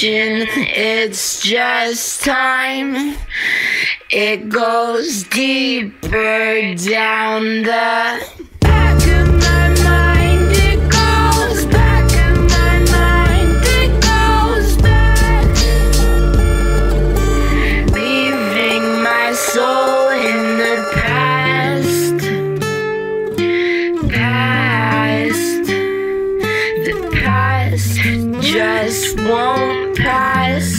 question, it's just time. It goes deeper down the back of my mind, it goes back of my mind, it goes back, leaving my soul in the past. The past just won't pass.